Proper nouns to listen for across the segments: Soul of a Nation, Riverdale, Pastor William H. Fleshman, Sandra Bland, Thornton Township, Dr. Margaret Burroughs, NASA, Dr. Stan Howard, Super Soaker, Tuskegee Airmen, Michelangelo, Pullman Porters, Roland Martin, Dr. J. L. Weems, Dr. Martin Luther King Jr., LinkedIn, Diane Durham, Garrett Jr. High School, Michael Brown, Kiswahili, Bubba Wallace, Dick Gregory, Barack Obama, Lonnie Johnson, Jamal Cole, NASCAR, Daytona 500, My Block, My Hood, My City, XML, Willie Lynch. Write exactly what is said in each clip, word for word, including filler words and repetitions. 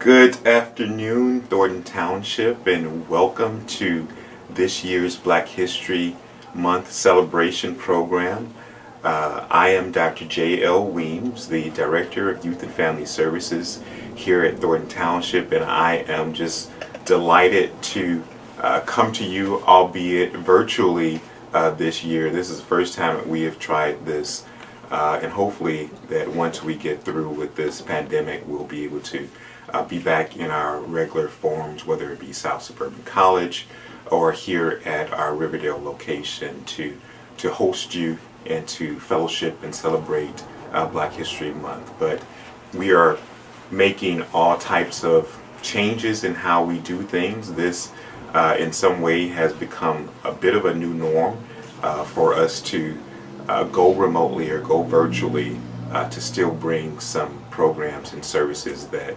Good afternoon, Thornton Township, and welcome to this year's Black History Month celebration program. Uh, I am Doctor J. L. Weems, the Director of Youth and Family Services here at Thornton Township, and I am just delighted to uh, come to you, albeit virtually, uh, this year. This is the first time that we have tried this, uh, and hopefully that once we get through with this pandemic, we'll be able to Uh, be back in our regular forums, whether it be South Suburban College or here at our Riverdale location, to to host you and to fellowship and celebrate uh, Black History Month. But we are making all types of changes in how we do things. This uh, in some way has become a bit of a new norm uh, for us to uh, go remotely or go virtually uh, to still bring some programs and services that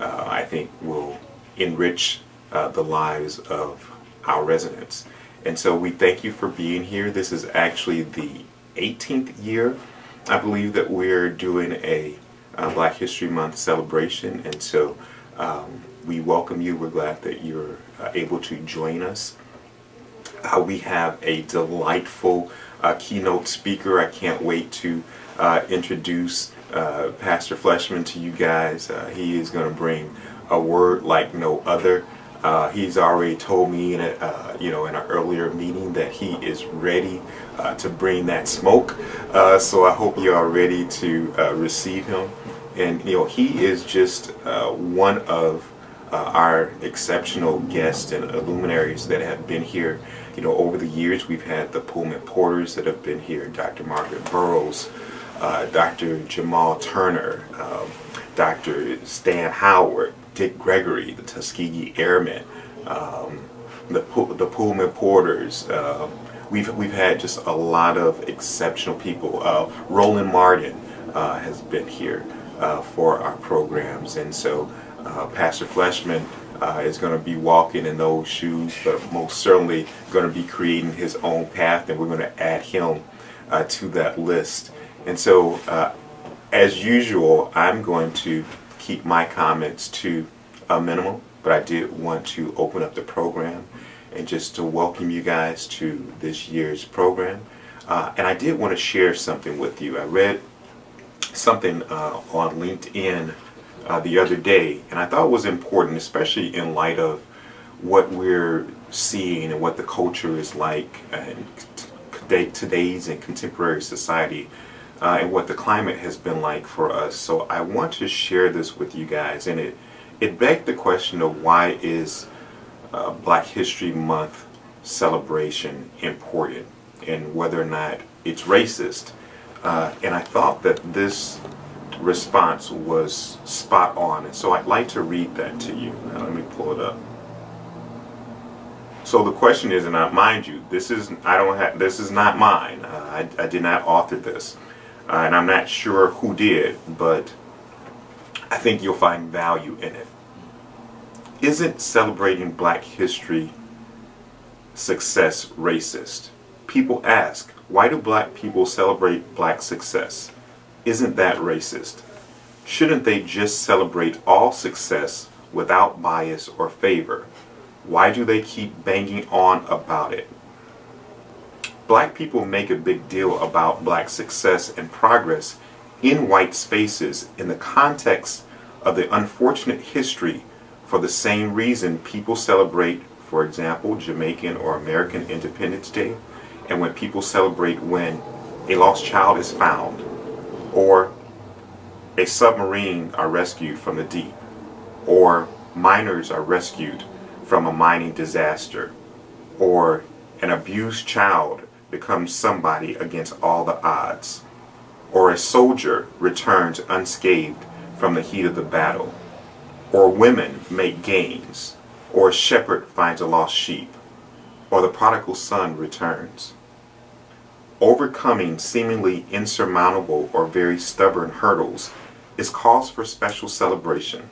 Uh, I think will enrich uh, the lives of our residents. And so we thank you for being here. This is actually the eighteenth year, I believe, that we're doing a uh, Black History Month celebration. And so um, we welcome you. We're glad that you're uh, able to join us. Uh, we have a delightful uh, keynote speaker. I can't wait to uh, introduce Uh, Pastor Fleshman to you guys. Uh, he is going to bring a word like no other. Uh, he's already told me in a, uh, you know, in an earlier meeting that he is ready uh, to bring that smoke. Uh, so I hope you are ready to uh, receive him. And you know, he is just uh, one of uh, our exceptional guests and luminaries that have been here. You know, over the years we've had the Pullman Porters that have been here, Doctor Margaret Burroughs, Uh, Doctor Jamal Turner, um, Doctor Stan Howard, Dick Gregory, the Tuskegee Airmen, um, the the Pullman Porters. Uh, we've we've had just a lot of exceptional people. Uh, Roland Martin uh, has been here uh, for our programs, and so uh, Pastor Fleshman uh, is going to be walking in those shoes, but most certainly going to be creating his own path, and we're going to add him uh, to that list. And so, uh, as usual, I'm going to keep my comments to a minimum, but I did want to open up the program and just to welcome you guys to this year's program. Uh, and I did want to share something with you. I read something uh, on LinkedIn uh, the other day, and I thought it was important, especially in light of what we're seeing and what the culture is like in today's and contemporary society. Uh, and what the climate has been like for us. So I want to share this with you guys, and it it begged the question of why is uh, Black History Month celebration important, and whether or not it's racist. Uh, and I thought that this response was spot on, and so I'd like to read that to you. Now, let me pull it up. So the question is, and I mind you, this is I don't have this is not mine. Uh, I, I did not author this. Uh, and I'm not sure who did, but I think you'll find value in it. Isn't celebrating Black history success racist? People ask, why do Black people celebrate Black success? Isn't that racist? Shouldn't they just celebrate all success without bias or favor? Why do they keep banging on about it? Black people make a big deal about Black success and progress in white spaces in the context of the unfortunate history for the same reason people celebrate, for example, Jamaican or American Independence Day, and when people celebrate when a lost child is found or a submarine are rescued from the deep or miners are rescued from a mining disaster or an abused child becomes somebody against all the odds, or a soldier returns unscathed from the heat of the battle, or women make gains, or a shepherd finds a lost sheep, or the prodigal son returns. Overcoming seemingly insurmountable or very stubborn hurdles is cause for special celebration.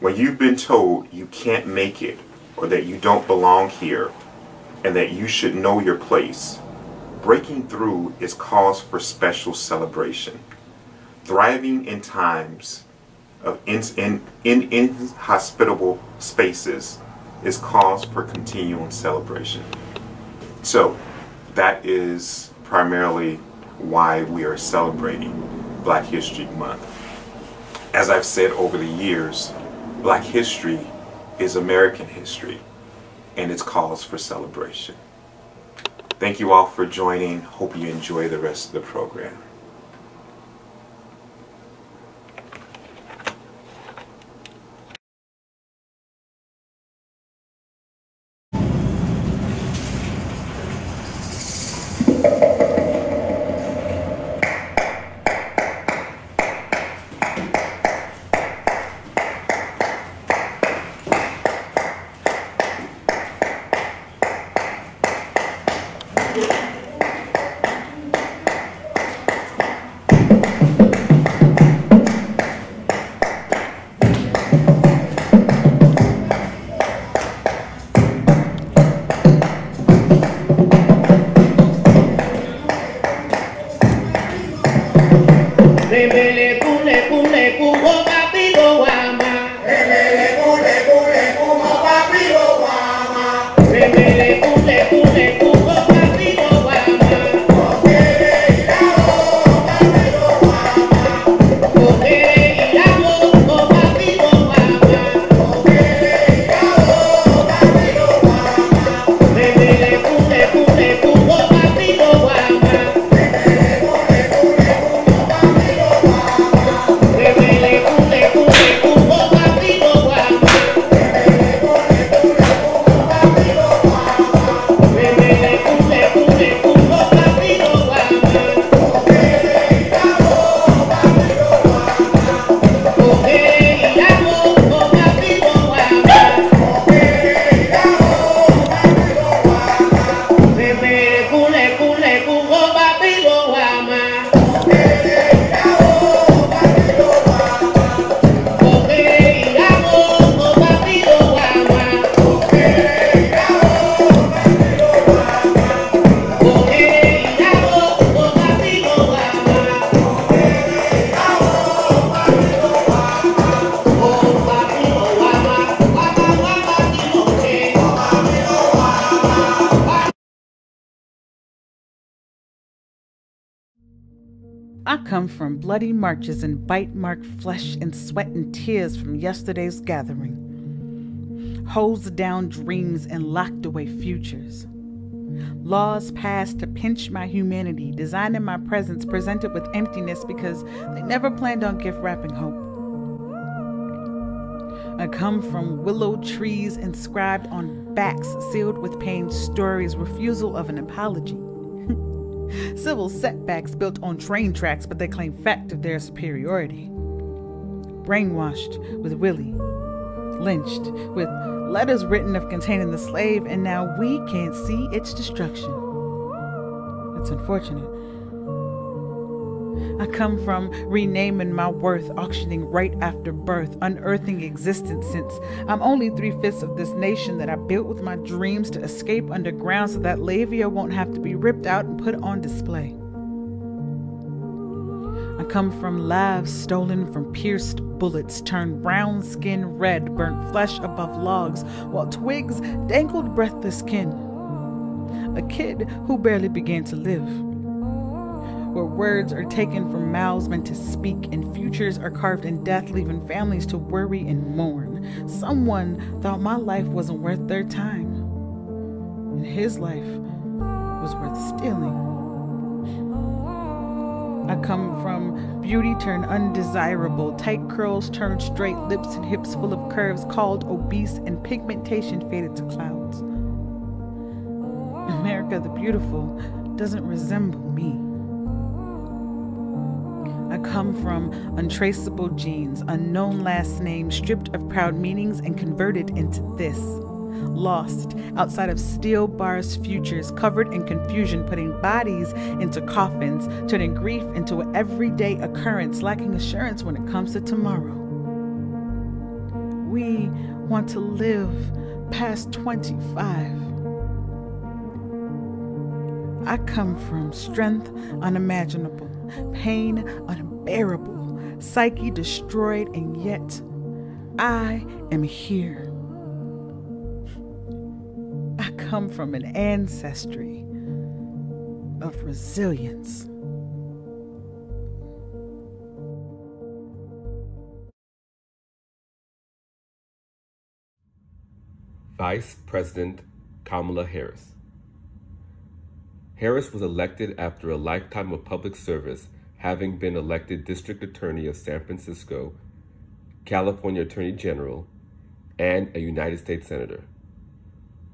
When you've been told you can't make it, or that you don't belong here, and that you should know your place, breaking through is cause for special celebration. Thriving in times of in, in, in inhospitable spaces is cause for continuing celebration. So that is primarily why we are celebrating Black History Month. As I've said over the years, Black history is American history, and it's cause for celebration. Thank you all for joining. Hope you enjoy the rest of the program. From bloody marches and bite-marked flesh and sweat and tears from yesterday's gathering, hosed down dreams and locked away futures, laws passed to pinch my humanity, designing my presence presented with emptiness because they never planned on gift wrapping hope. I come from willow trees inscribed on backs sealed with pain stories, refusal of an apology. Civil setbacks built on train tracks, but they claim fact of their superiority. Brainwashed with Willie, lynched with letters written of containing the slave, and now we can't see its destruction. It's unfortunate. I come from renaming my worth, auctioning right after birth, unearthing existence since I'm only three-fifths of this nation that I built with my dreams to escape underground so that labia won't have to be ripped out and put on display. I come from lives stolen from pierced bullets, turned brown skin red, burnt flesh above logs, while twigs dangled breathless kin. A kid who barely began to live. Where words are taken from mouths meant to speak and futures are carved in death, leaving families to worry and mourn. Someone thought my life wasn't worth their time, and his life was worth stealing. I come from beauty turned undesirable, tight curls turned straight, lips and hips full of curves called obese, and pigmentation faded to clouds. America the beautiful doesn't resemble me. I come from untraceable genes, unknown last names, stripped of proud meanings and converted into this. Lost, outside of steel bars futures, covered in confusion, putting bodies into coffins, turning grief into an everyday occurrence, lacking assurance when it comes to tomorrow. We want to live past twenty-five. I come from strength unimaginable, pain unbearable, psyche destroyed, and yet I am here. I come from an ancestry of resilience. Vice President Kamala Harris. Harris was elected after a lifetime of public service, having been elected District Attorney of San Francisco, California Attorney General, and a United States Senator.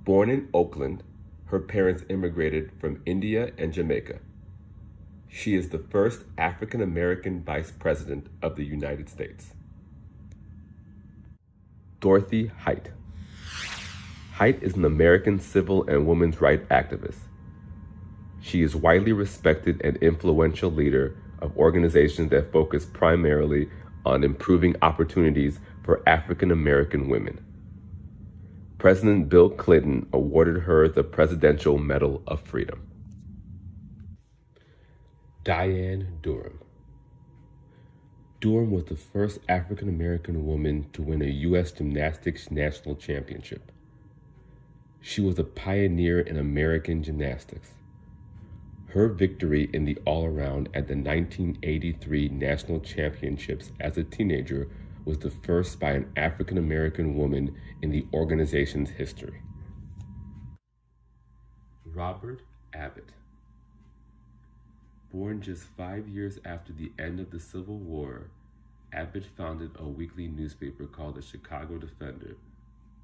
Born in Oakland, her parents immigrated from India and Jamaica. She is the first African American Vice President of the United States. Dorothy Height. Height is an American civil and women's rights activist. She is widely respected and influential leader of organizations that focus primarily on improving opportunities for African American women. President Bill Clinton awarded her the Presidential Medal of Freedom. Diane Durham. Durham was the first African American woman to win a U S Gymnastics National Championship. She was a pioneer in American gymnastics. Her victory in the all-around at the nineteen eighty-three National Championships as a teenager was the first by an African American woman in the organization's history. Robert Abbott. Born just five years after the end of the Civil War, Abbott founded a weekly newspaper called the Chicago Defender,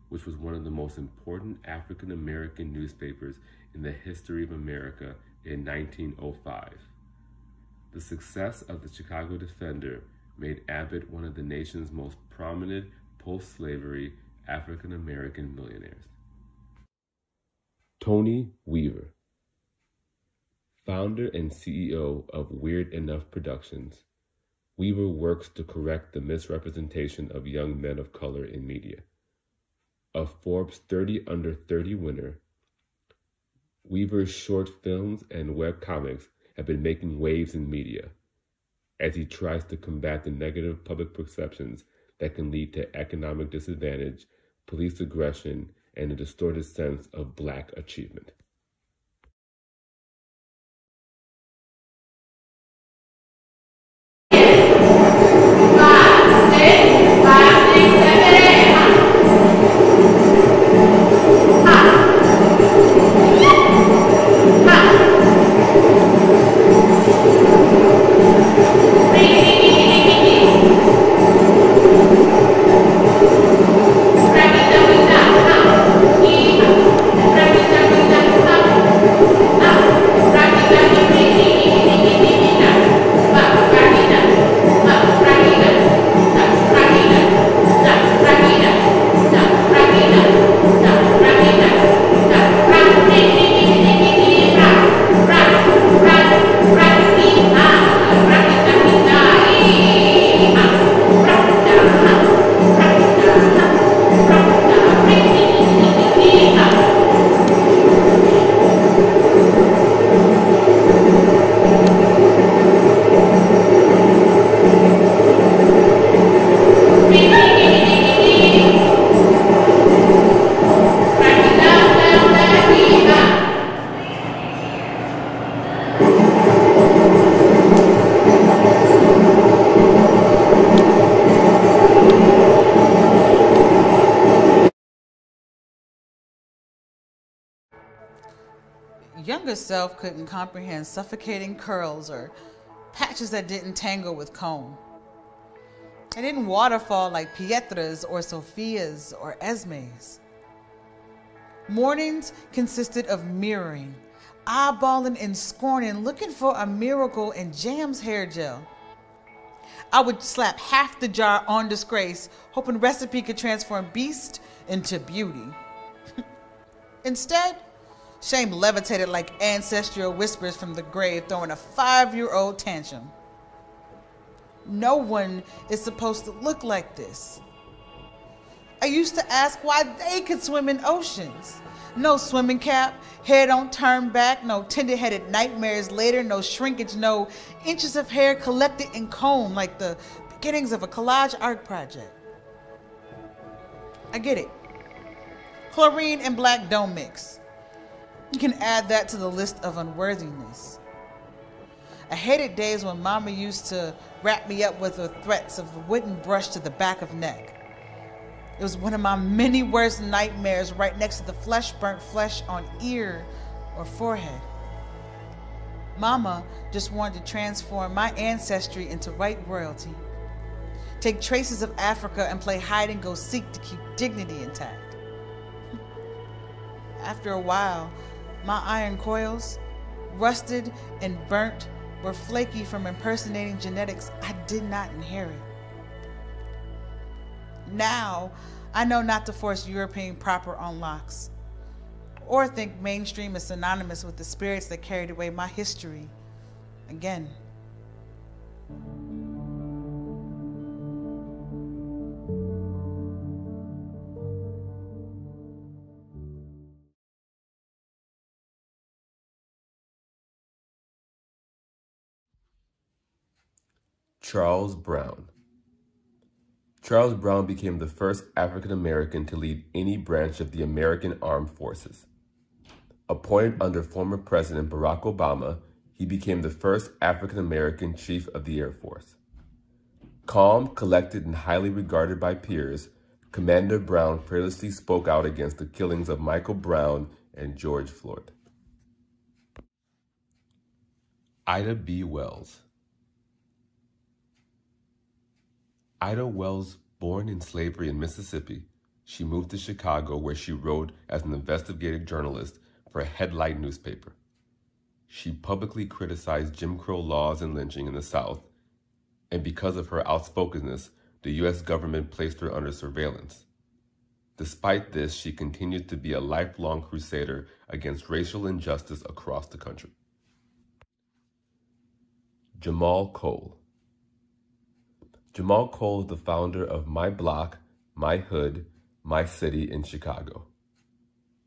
which was one of the most important African American newspapers in the history of America in nineteen oh five. The success of the Chicago Defender made Abbott one of the nation's most prominent post-slavery African American millionaires. Tony Weaver. Founder and C E O of Weird Enough Productions, Weaver works to correct the misrepresentation of young men of color in media. A Forbes thirty under thirty winner, Weaver's short films and web comics have been making waves in media as he tries to combat the negative public perceptions that can lead to economic disadvantage, police aggression, and a distorted sense of Black achievement. Younger self couldn't comprehend suffocating curls or patches that didn't tangle with comb. It didn't waterfall like Pietra's or Sophia's or Esme's. Mornings consisted of mirroring, eyeballing and scorning, looking for a miracle in Jam's hair gel. I would slap half the jar on disgrace, hoping recipe could transform beast into beauty. Instead, shame levitated like ancestral whispers from the grave, throwing a five-year-old tantrum. No one is supposed to look like this. I used to ask why they could swim in oceans. No swimming cap, hair don't turn back, no tender-headed nightmares later, no shrinkage, no inches of hair collected in comb like the beginnings of a collage art project. I get it. Chlorine and black don't mix. You can add that to the list of unworthiness. I hated days when Mama used to wrap me up with her threats of a wooden brush to the back of neck. It was one of my many worst nightmares, right next to the flesh, burnt flesh on ear or forehead. Mama just wanted to transform my ancestry into white royalty, take traces of Africa and play hide and go seek to keep dignity intact. After a while, my iron coils, rusted and burnt, were flaky from impersonating genetics I did not inherit. Now, I know not to force European proper on locks, or think mainstream is synonymous with the spirits that carried away my history again. Charles Brown. Charles Brown became the first African-American to lead any branch of the American Armed Forces. Appointed under former President Barack Obama, he became the first African-American chief of the Air Force. Calm, collected, and highly regarded by peers, Commander Brown fearlessly spoke out against the killings of Michael Brown and George Floyd. Ida B. Wells. Ida Wells, born in slavery in Mississippi, she moved to Chicago, where she wrote as an investigative journalist for a headlight newspaper. She publicly criticized Jim Crow laws and lynching in the South, and because of her outspokenness, the U S government placed her under surveillance. Despite this, she continued to be a lifelong crusader against racial injustice across the country. Jamal Cole. Jamal Cole is the founder of My Block, My Hood, My City in Chicago.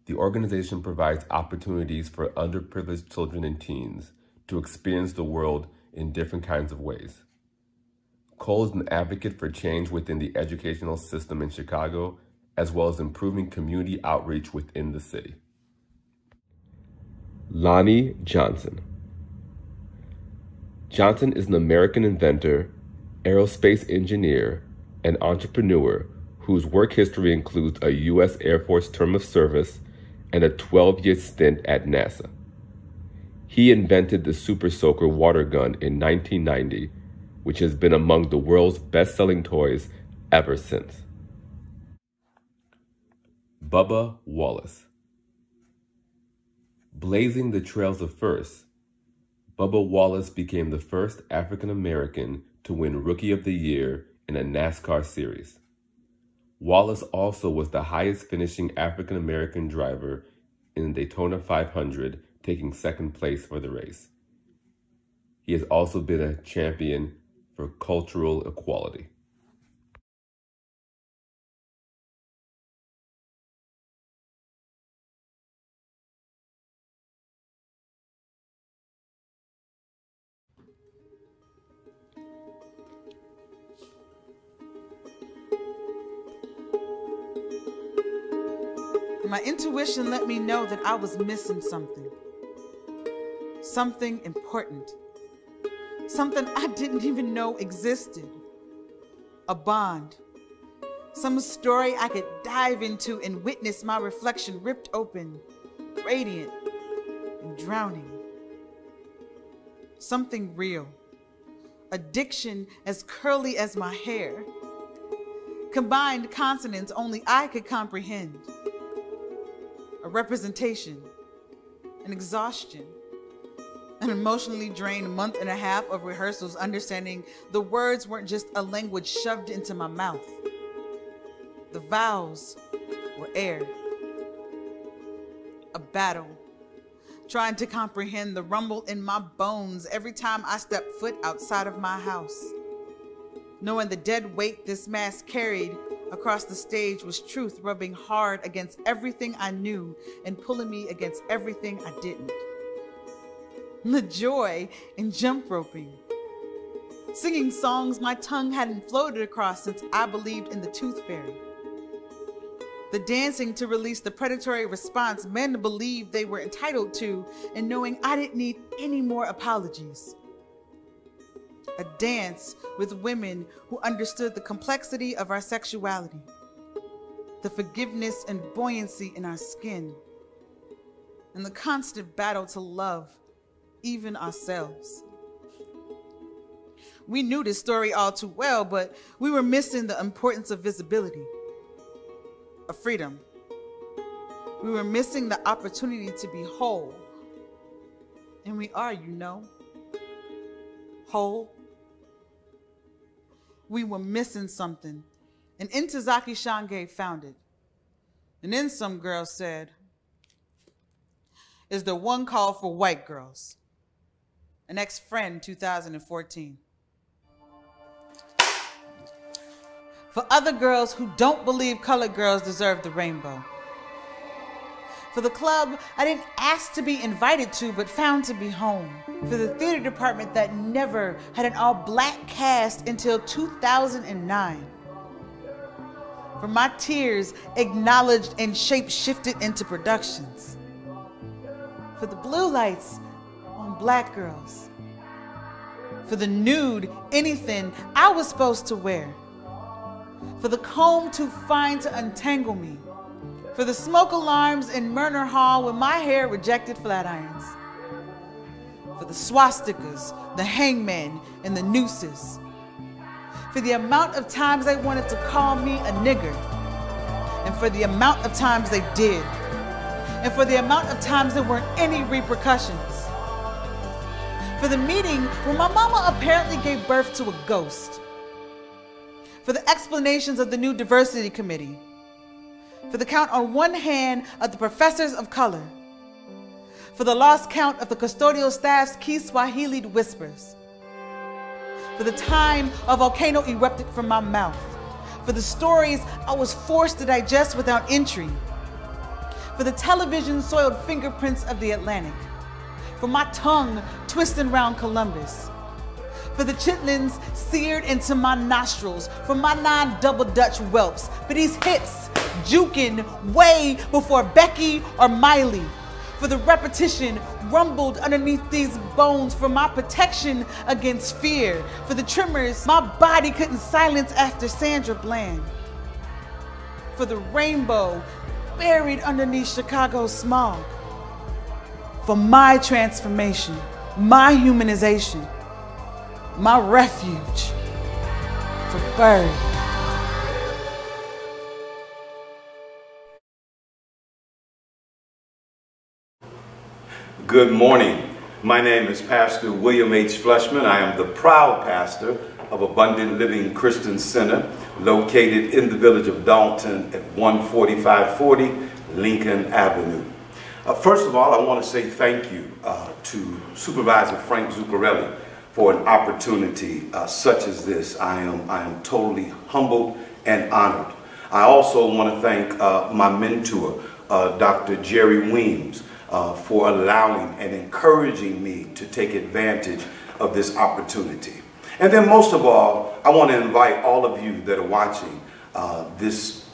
The organization provides opportunities for underprivileged children and teens to experience the world in different kinds of ways. Cole is an advocate for change within the educational system in Chicago, as well as improving community outreach within the city. Lonnie Johnson. Johnson is an American inventor, aerospace engineer, and entrepreneur whose work history includes a U S Air Force term of service and a twelve-year stint at NASA. He invented the Super Soaker water gun in nineteen ninety, which has been among the world's best-selling toys ever since. Bubba Wallace. Blazing the trails of firsts, Bubba Wallace became the first African-American to win Rookie of the Year in a NASCAR series. Wallace also was the highest finishing African-American driver in the Daytona five hundred, taking second place for the race. He has also been a champion for cultural equality. My intuition let me know that I was missing something. Something important. Something I didn't even know existed. A bond. Some story I could dive into and witness my reflection ripped open, radiant and drowning. Something real. Addiction as curly as my hair. Combined consonants only I could comprehend. A representation, an exhaustion, an emotionally drained month and a half of rehearsals, understanding the words weren't just a language shoved into my mouth. The vowels were air. A battle, trying to comprehend the rumble in my bones every time I stepped foot outside of my house. Knowing the dead weight this mask carried across the stage was truth rubbing hard against everything I knew and pulling me against everything I didn't. The joy in jump roping. singing songs my tongue hadn't floated across since I believed in the tooth fairy. The dancing to release the predatory response men believed they were entitled to, and knowing I didn't need any more apologies. A dance with women who understood the complexity of our sexuality, the forgiveness and buoyancy in our skin, and the constant battle to love even ourselves. We knew this story all too well, but we were missing the importance of visibility, of freedom. We were missing the opportunity to be whole. And we are, you know, whole. We were missing something, and Intozaki Shange found it. And then some girl said, is the one called for white girls. An ex-friend, two thousand fourteen. For other girls who don't believe colored girls deserve the rainbow. For the club I didn't ask to be invited to, but found to be home. For the theater department that never had an all-black cast until two thousand nine. For my tears acknowledged and shape-shifted into productions. For the blue lights on black girls. For the nude, anything I was supposed to wear. For the comb too fine to untangle me. For the smoke alarms in Murner Hall when my hair rejected flat irons. For the swastikas, the hangmen, and the nooses. For the amount of times they wanted to call me a nigger. And for the amount of times they did. And for the amount of times there weren't any repercussions. For the meeting where my mama apparently gave birth to a ghost. For the explanations of the new diversity committee, for the count on one hand of the professors of color, for the lost count of the custodial staff's Kiswahili'd whispers, for the time a volcano erupted from my mouth, for the stories I was forced to digest without entry, for the television-soiled fingerprints of the Atlantic, for my tongue twisting round Columbus, for the chitlins seared into my nostrils, for my nine double Dutch whelps, for these hits juking way before Becky or Miley, for the repetition rumbled underneath these bones, for my protection against fear, for the tremors my body couldn't silence after Sandra Bland, for the rainbow buried underneath Chicago's smog, for my transformation, my humanization, my refuge, for bird. Good morning. My name is Pastor William H. Fleshman. I am the proud pastor of Abundant Living Christian Center, located in the village of Dalton at one forty-five forty Lincoln Avenue. Uh, first of all, I want to say thank you uh, to Supervisor Frank Zuccarelli for an opportunity uh, such as this. I am, I am totally humbled and honored. I also want to thank uh, my mentor, uh, Doctor Jerry Weems, uh, for allowing and encouraging me to take advantage of this opportunity. And then most of all, I want to invite all of you that are watching uh, this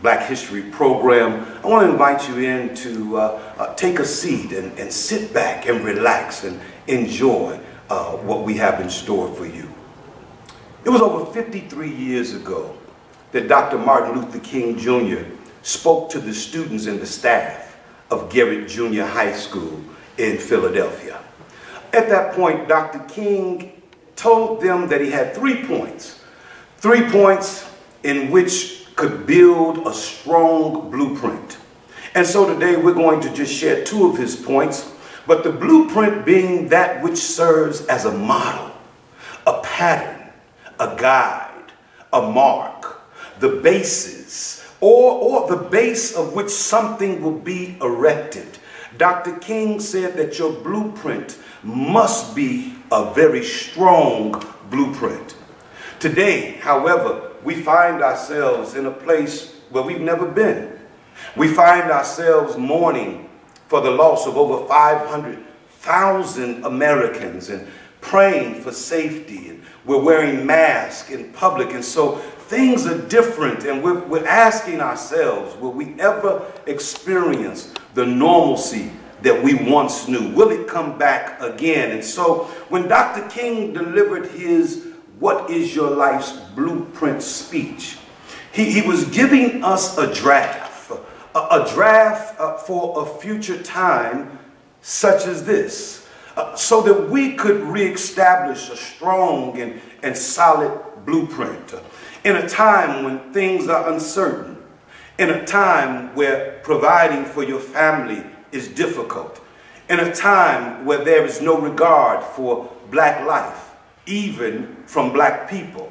Black History program. I want to invite you in to uh, uh, take a seat and, and sit back and relax and enjoy Uh, what we have in store for you. It was over fifty-three years ago that Doctor Martin Luther King Junior spoke to the students and the staff of Garrett Junior High School in Philadelphia. At that point, Doctor King told them that he had three points, three points in which could build a strong blueprint. And so today we're going to just share two of his points, but the blueprint being that which serves as a model, a pattern, a guide, a mark, the basis, or, or the base of which something will be erected. Doctor King said that your blueprint must be a very strong blueprint. Today, however, we find ourselves in a place where we've never been. We find ourselves mourning for the loss of over five hundred thousand Americans and praying for safety, and we're wearing masks in public, and so things are different, and we're, we're asking ourselves, will we ever experience the normalcy that we once knew? Will it come back again? And so when Doctor King delivered his What Is Your Life's Blueprint speech, he, he was giving us a draft, a, a draft uh, for a future time such as this, uh, so that we could reestablish a strong and, and solid blueprint in a time when things are uncertain, in a time where providing for your family is difficult, in a time where there is no regard for black life, even from black people,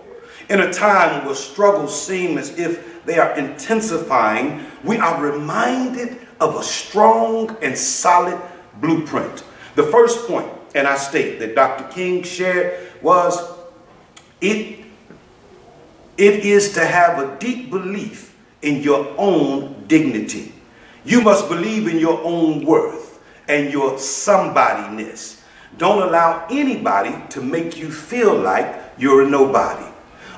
in a time where struggles seem as if they are intensifying, we are reminded of a strong and solid blueprint. The first point, and I state, that Doctor King shared was it It is to have a deep belief in your own dignity. You must believe in your own worth and your somebodyness. Don't allow anybody to make you feel like you're a nobody.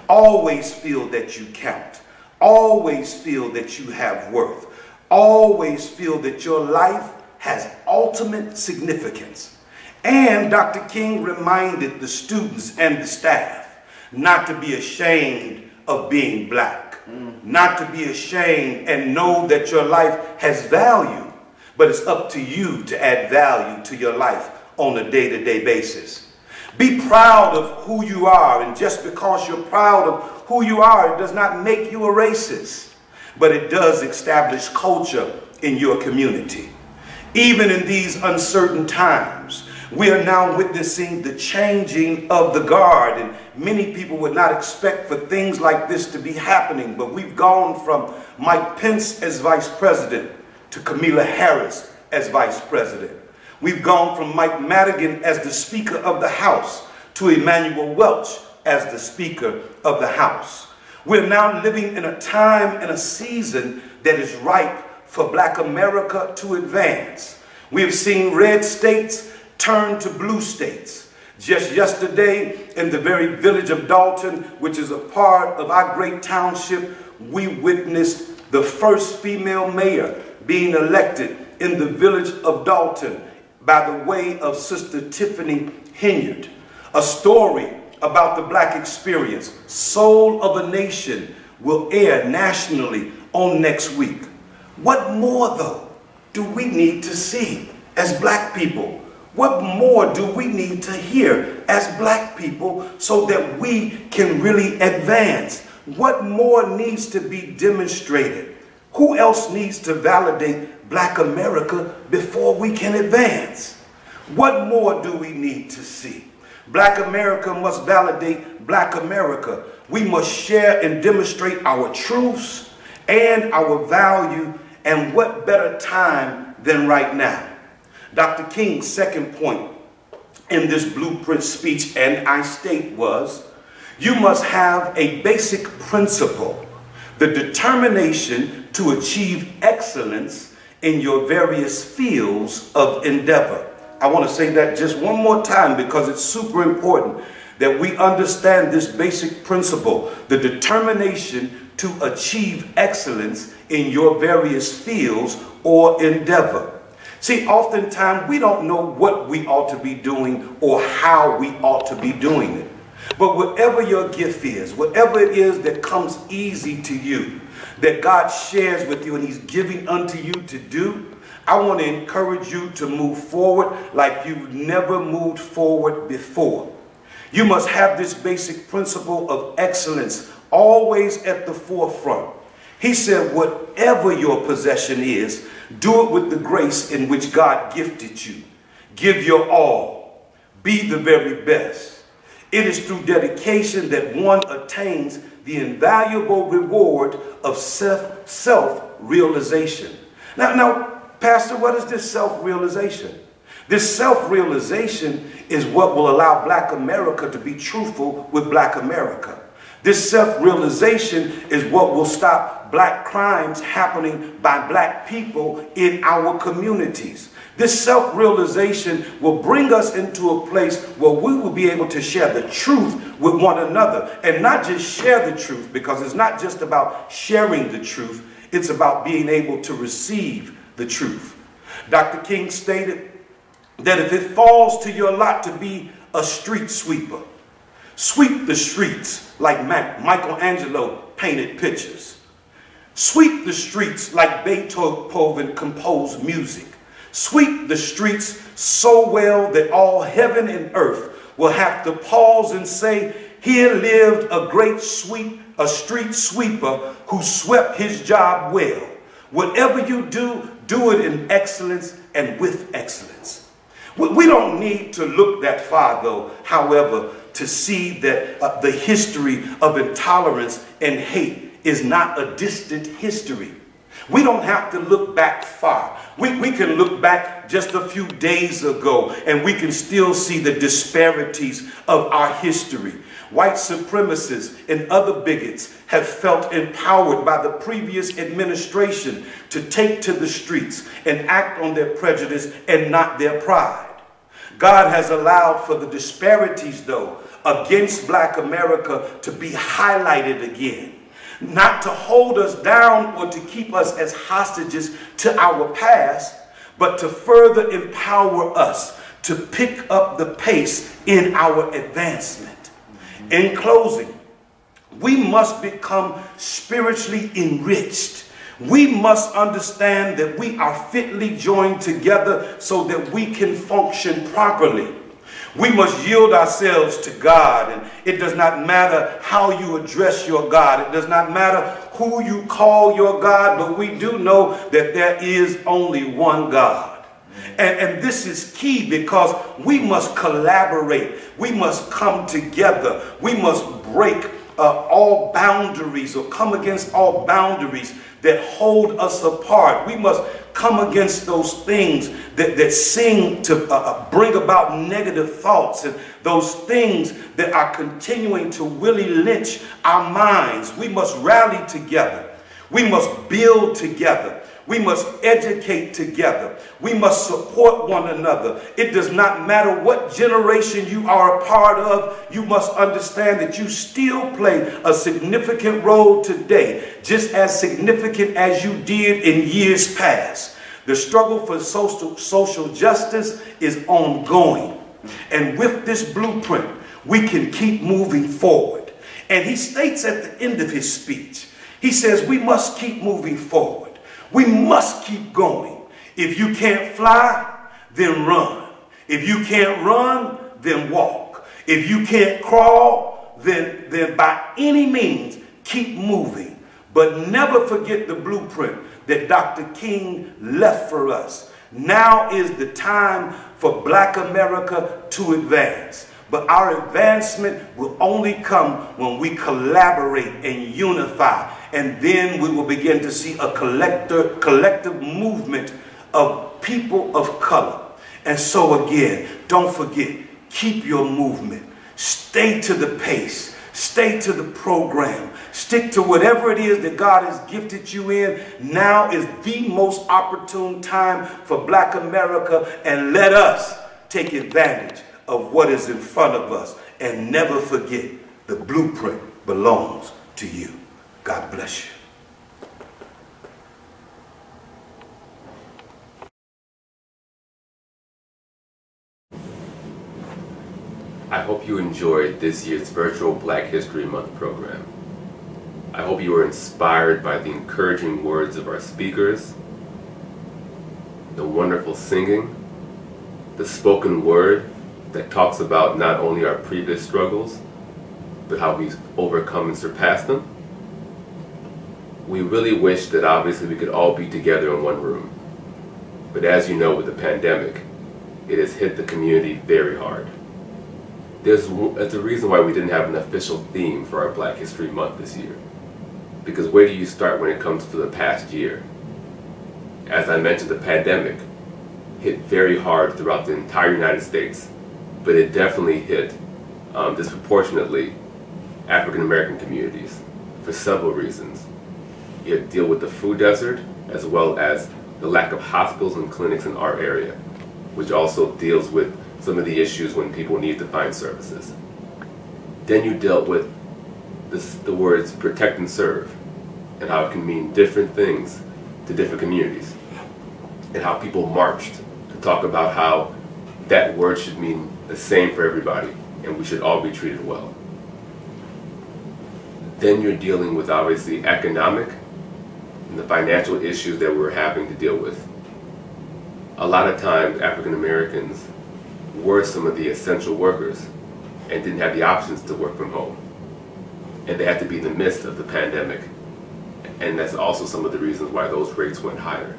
Always feel that you count. Always feel that you have worth. Always feel that your life has ultimate significance. And Doctor King reminded the students and the staff not to be ashamed of being black, mm. not to be ashamed, and know that your life has value, but it's up to you to add value to your life on a day-to-day basis. Be proud of who you are, and just because you're proud of who you are, it does not make you a racist, but it does establish culture in your community. Even in these uncertain times, we are now witnessing the changing of the guard, and many people would not expect for things like this to be happening, but we've gone from Mike Pence as vice president to Kamala Harris as vice president. We've gone from Mike Madigan as the Speaker of the House to Emanuel Welch as the Speaker of the House. We're now living in a time and a season that is ripe for Black America to advance. We have seen red states turn to blue states. Just yesterday, in the very village of Dalton, which is a part of our great township, we witnessed the first female mayor being elected in the village of Dalton by the way of Sister Tiffany Henyard. A story about the black experience, Soul of a Nation, will air nationally on next week. What more, though, do we need to see as black people? What more do we need to hear as black people so that we can really advance? What more needs to be demonstrated? Who else needs to validate black America before we can advance? What more do we need to see? Black America must validate black America. We must share and demonstrate our truths and our value, and what better time than right now? Doctor King's second point in this blueprint speech, and I state, was you must have a basic principle, the determination to achieve excellence in your various fields of endeavor. I want to say that just one more time because it's super important that we understand this basic principle, the determination to achieve excellence in your various fields or endeavor. See, oftentimes we don't know what we ought to be doing or how we ought to be doing it. But whatever your gift is, whatever it is that comes easy to you, that God shares with you and he's giving unto you to do, I want to encourage you to move forward like you've never moved forward before. You must have this basic principle of excellence always at the forefront. He said, whatever your possession is, do it with the grace in which God gifted you. Give your all. Be the very best. It is through dedication that one attains the invaluable reward of self, self-realization. Now, now, Pastor, what is this self-realization? This self-realization is what will allow Black America to be truthful with Black America. This self-realization is what will stop black crimes happening by black people in our communities. This self-realization will bring us into a place where we will be able to share the truth with one another, and not just share the truth, because it's not just about sharing the truth, it's about being able to receive the truth. Doctor King stated that if it falls to your lot to be a street sweeper, sweep the streets like Michelangelo painted pictures. Sweep the streets like Beethoven composed music. Sweep the streets so well that all heaven and earth will have to pause and say, here lived a great sweep, a street sweeper who swept his job well. Whatever you do, do it in excellence and with excellence. We don't need to look that far, though, however, to see that uh, the history of intolerance and hate is not a distant history. We don't have to look back far. We, we can look back just a few days ago, and we can still see the disparities of our history. White supremacists and other bigots have felt empowered by the previous administration to take to the streets and act on their prejudice and not their pride. God has allowed for the disparities, though, against black America to be highlighted again. Not to hold us down or to keep us as hostages to our past, but to further empower us to pick up the pace in our advancement. In closing, we must become spiritually enriched. We must understand that we are fitly joined together so that we can function properly. We must yield ourselves to God, and it does not matter how you address your God. It does not matter who you call your God, but we do know that there is only one God. And, and this is key, because we must collaborate. We must come together. We must break uh, all boundaries, or come against all boundaries that hold us apart. We must come against those things that, that seem to uh, bring about negative thoughts, and those things that are continuing to Willie Lynch our minds. We must rally together. We must build together. We must educate together. We must support one another. It does not matter what generation you are a part of. You must understand that you still play a significant role today, just as significant as you did in years past. The struggle for social, social justice is ongoing. And with this blueprint, we can keep moving forward. And he states at the end of his speech, he says, we must keep moving forward. We must keep going. If you can't fly, then run. If you can't run, then walk. If you can't crawl, then, then by any means, keep moving. But never forget the blueprint that Doctor King left for us. Now is the time for black America to advance. But our advancement will only come when we collaborate and unify. And then we will begin to see a collective, collective movement of people of color. And so again, don't forget, keep your movement. Stay to the pace. Stay to the program. Stick to whatever it is that God has gifted you in. Now is the most opportune time for black America. And let us take advantage of what is in front of us, and never forget, the blueprint belongs to you. God bless you. I hope you enjoyed this year's virtual Black History Month program. I hope you were inspired by the encouraging words of our speakers, the wonderful singing, the spoken word, that talks about not only our previous struggles, but how we've overcome and surpassed them. We really wish that obviously we could all be together in one room. But as you know, with the pandemic, it has hit the community very hard. There's, there's a reason why we didn't have an official theme for our Black History Month this year. Because where do you start when it comes to the past year? As I mentioned, the pandemic hit very hard throughout the entire United States, but it definitely hit um, disproportionately African American communities for several reasons. you deal with the food desert, as well as the lack of hospitals and clinics in our area, which also deals with some of the issues when people need to find services. Then you dealt with this, the words protect and serve, and how it can mean different things to different communities, and how people marched to talk about how that word should mean the same for everybody, and we should all be treated well. Then you're dealing with, obviously, economic and the financial issues that we're having to deal with. A lot of times, African Americans were some of the essential workers and didn't have the options to work from home. And they had to be in the midst of the pandemic. And that's also some of the reasons why those rates went higher.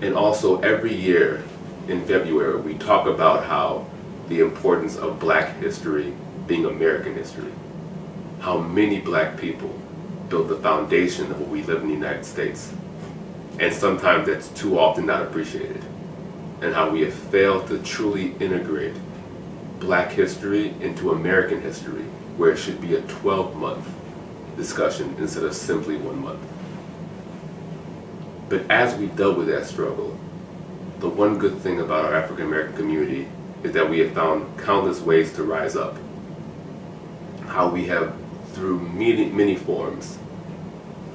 And also, every year in February, we talk about how the importance of Black history being American history. How many Black people built the foundation of what we live in the United States. And sometimes that's too often not appreciated. And how we have failed to truly integrate Black history into American history, where it should be a twelve month discussion instead of simply one month. But as we dealt with that struggle, the one good thing about our African American community is that we have found countless ways to rise up. How we have, through many, many forms,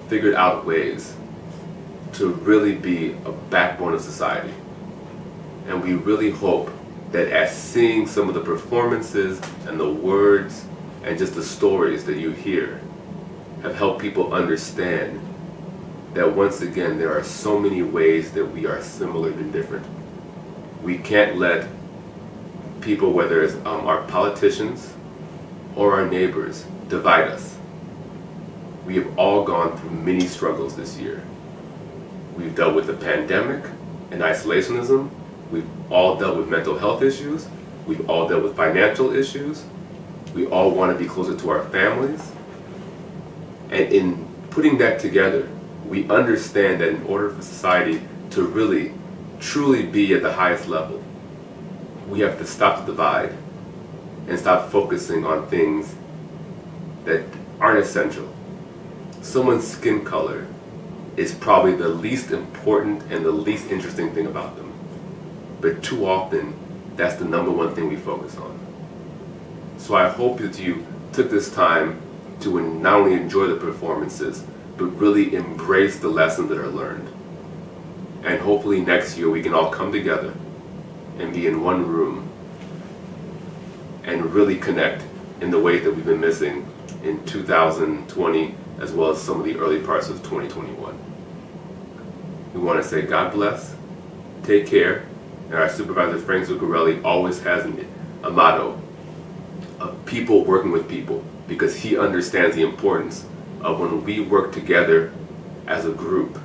figured out ways to really be a backbone of society. And we really hope that as seeing some of the performances and the words and just the stories that you hear have helped people understand that once again there are so many ways that we are similar and different. We can't let people, whether it's um, our politicians or our neighbors, divide us. We have all gone through many struggles this year. We've dealt with the pandemic and isolationism. We've all dealt with mental health issues. We've all dealt with financial issues. We all want to be closer to our families. And in putting that together, we understand that in order for society to really, truly be at the highest level, we have to stop the divide and stop focusing on things that aren't essential. Someone's skin color is probably the least important and the least interesting thing about them. But too often, that's the number one thing we focus on. So I hope that you took this time to not only enjoy the performances, but really embrace the lessons that are learned. And hopefully next year we can all come together and be in one room and really connect in the way that we've been missing in two thousand twenty, as well as some of the early parts of twenty twenty-one. We want to say God bless, take care, and our Supervisor Frank Zuccarelli always has a motto of people working with people, because he understands the importance of when we work together as a group,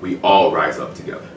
we all rise up together.